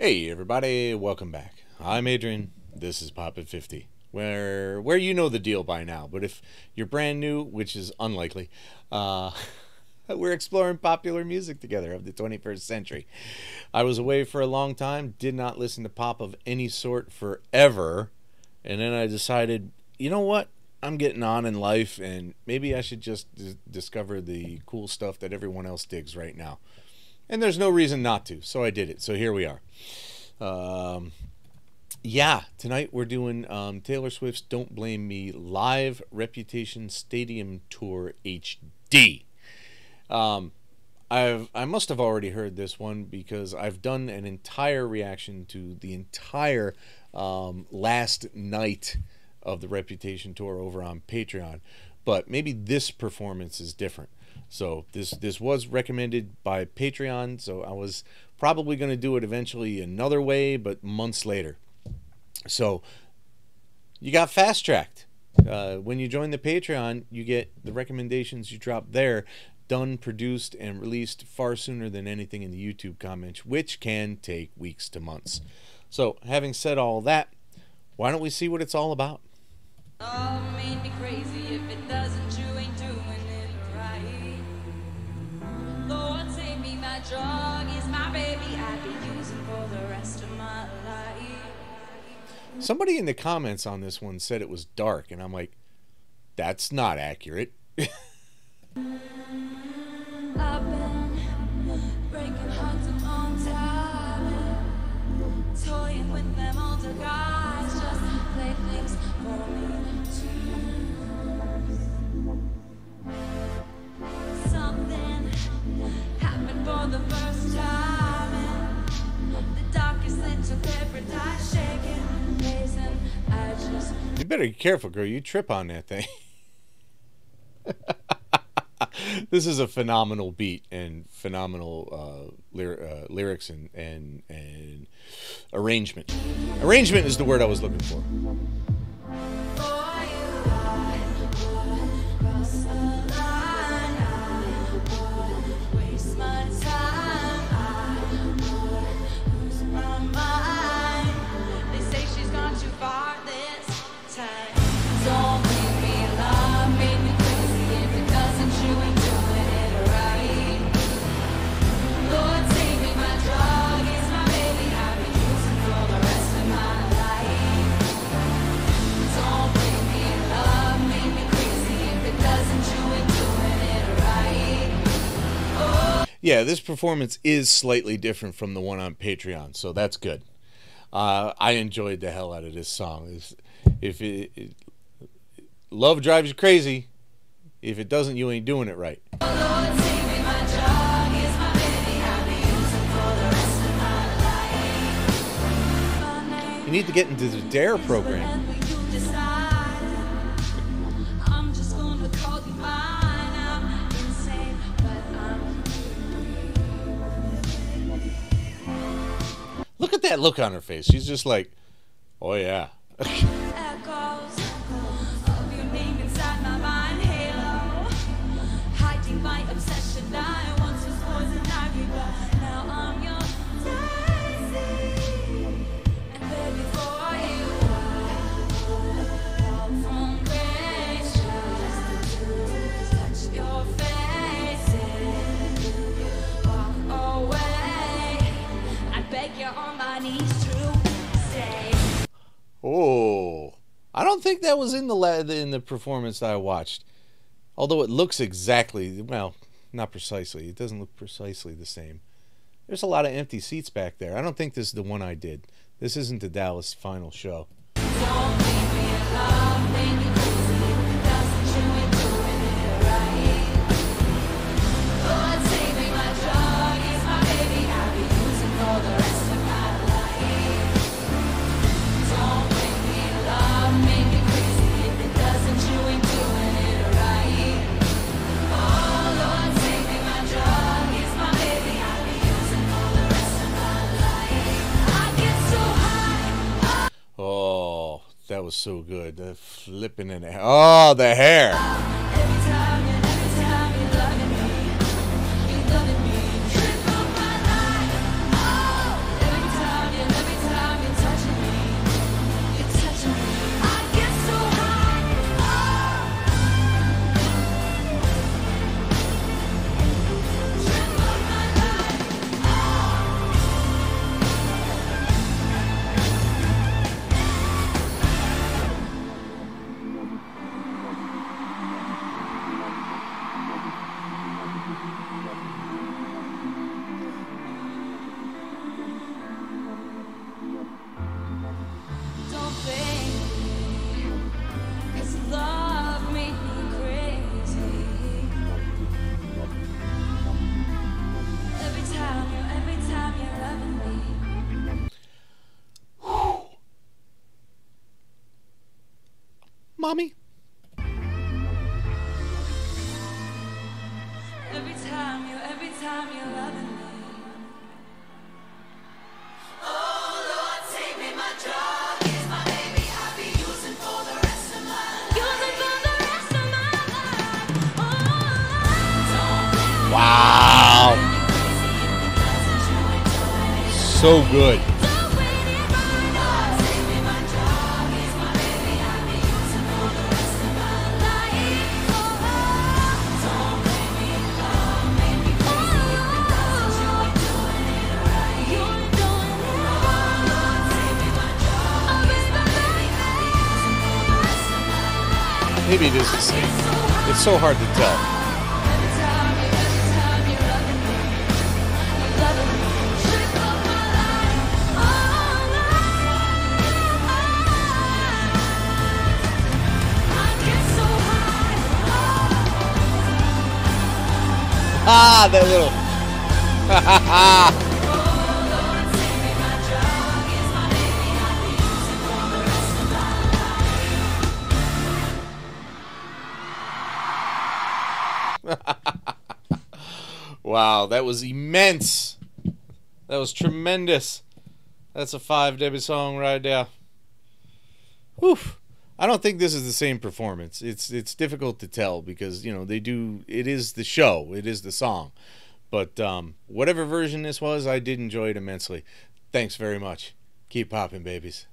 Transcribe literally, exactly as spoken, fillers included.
Hey everybody, welcome back. I'm Adrian, this is Pop At fifty, where where you know the deal by now, but if you're brand new, which is unlikely, uh, we're exploring popular music together of the twenty-first century. I was away for a long time, did not listen to pop of any sort forever, and then I decided, you know what, I'm getting on in life, and maybe I should just d- discover the cool stuff that everyone else digs right now. And there's no reason not to, so I did it. So here we are. Um, yeah, tonight we're doing um, Taylor Swift's Don't Blame Me live Reputation Stadium Tour H D. Um, I've, I must have already heard this one because I've done an entire reaction to the entire um, last night of the Reputation Tour over on Patreon. But maybe this performance is different. So this this was recommended by Patreon, so I was probably going to do it eventually another way, but months later. So you got fast-tracked. Uh, when you join the Patreon, you get the recommendations you drop there done, produced, and released far sooner than anything in the YouTube comments, which can take weeks to months. So having said all that, why don't we see what it's all about? Oh, made me crazy if it doesn't you ain't doing it right. Lord, save me, my drug is my baby I'd be using for the rest of my life. Somebody in the comments on this one said it was dark, and I'm like, that's not accurate. I've been breaking hearts a long time, toying with them older guys, just to play things for me. Something happened for the first time, the darkest lens of every time shaking, amazing. I just... You better be careful, girl. You trip on that thing. This is a phenomenal beat and phenomenal uh, lyr uh, lyrics and, and, and arrangement. Arrangement is the word I was looking for. Yeah, this performance is slightly different from the one on Patreon, so that's good. Uh, I enjoyed the hell out of this song. It's, if it, it, love drives you crazy, if it doesn't, you ain't doing it right. You need to get into the D A R E program. Look at that look on her face. She's just like, oh yeah. Oh, I don't think that was in the la in the performance I watched. Although it looks exactly, well, not precisely. It doesn't look precisely the same. There's a lot of empty seats back there. I don't think this is the one I did. This isn't the Dallas final show. Don't leave me alone, make me crazy. That was so good. The flipping in the hair. Oh, the hair. mommy? Every time you, every time you're loving me. Oh Lord, take me my drug is my baby. I'll be using for the rest of my life. Using for the rest of my life. Oh, wow. So good. Maybe it is the same. It's so hard to tell. Ah, that little. Ha ha ha. Wow, that was immense. That was tremendous. That's a five Debbie song right there. Whew. I don't think this is the same performance. It's it's difficult to tell because, you know, they do, it is the show, it is the song. But um, whatever version this was, I did enjoy it immensely. Thanks very much. Keep popping, babies.